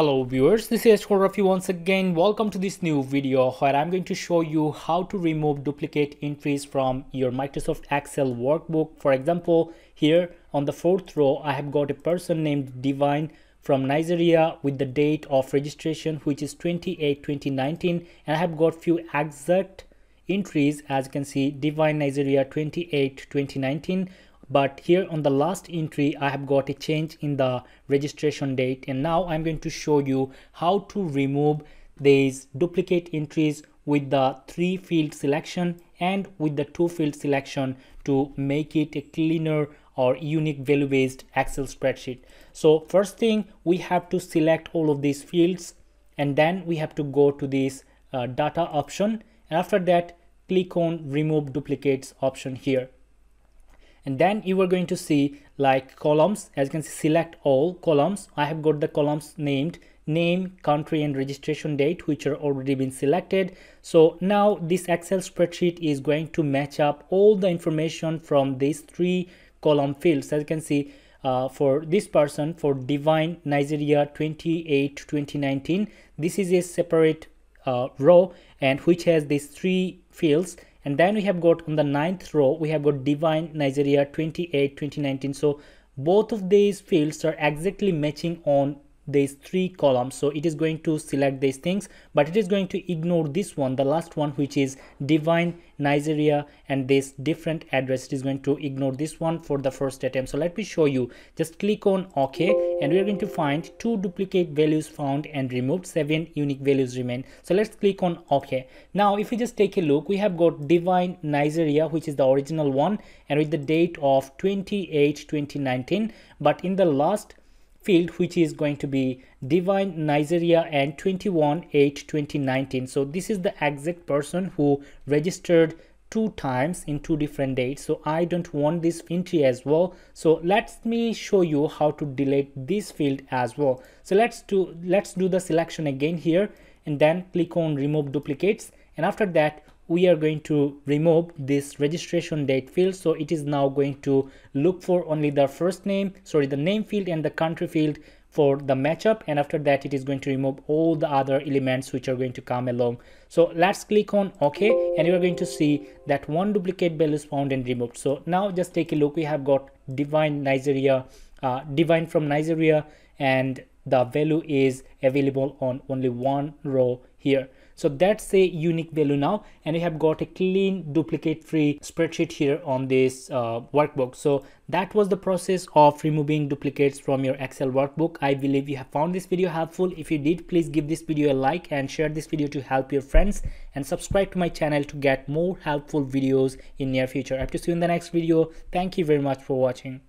Hello viewers, this is Azharul Rafy once again. Welcome to this new video where I'm going to show you how to remove duplicate entries from your Microsoft Excel workbook. For example, here on the fourth row, I have got a person named Divine from Nigeria with the date of registration, which is 28/2019, and I have got few exact entries. As you can see, Divine Nigeria 28/2019. But here on the last entry, I have got a change in the registration date. And now I'm going to show you how to remove these duplicate entries with the 3-field selection and with the 2-field selection to make it a cleaner or unique value-based Excel spreadsheet. So first thing, we have to select all of these fields, and then we have to go to this data option. And after that, click on remove duplicates option here. And then you are going to see like columns. As you can see, select all columns. I have got the columns named name, country and registration date, which are already been selected. So now this Excel spreadsheet is going to match up all the information from these 3 column fields. As you can see, for this person, for Divine Nigeria 28/2019, this is a separate row and which has these 3 fields. And then we have got on the 9th row, we have got Divine Nigeria 28/2019. So both of these fields are exactly matching on these 3 columns. So it is going to select these things, but it is going to ignore this one, the last one, which is Divine Nigeria and this different address. It is going to ignore this one for the first attempt. So let me show you. Just click on OK, and we are going to find 2 duplicate values found and removed, 7 unique values remain. So let's click on OK. Now if we just take a look, we have got Divine Nigeria, which is the original one, and with the date of 28/2019. But in the last field, which is going to be Divine Nigeria and 21/8/2019. So this is the exact person who registered 2 times in 2 different dates. So I don't want this entry as well. So let me show you how to delete this field as well. So let's do the selection again here, and then click on remove duplicates. And after that, we are going to remove this registration date field. So it is now going to look for only the name field and the country field for the matchup, and after that it is going to remove all the other elements which are going to come along. So let's click on OK, and you are going to see that 1 duplicate value is found and removed. So now just take a look, we have got Divine Nigeria, Divine from Nigeria, and the value is available on only 1 row here. So that's a unique value now, and we have got a clean duplicate free spreadsheet here on this workbook. So that was the process of removing duplicates from your Excel workbook. I believe you have found this video helpful. If you did, please give this video a like and share this video to help your friends, and subscribe to my channel to get more helpful videos in near future. I hope to see you in the next video. Thank you very much for watching.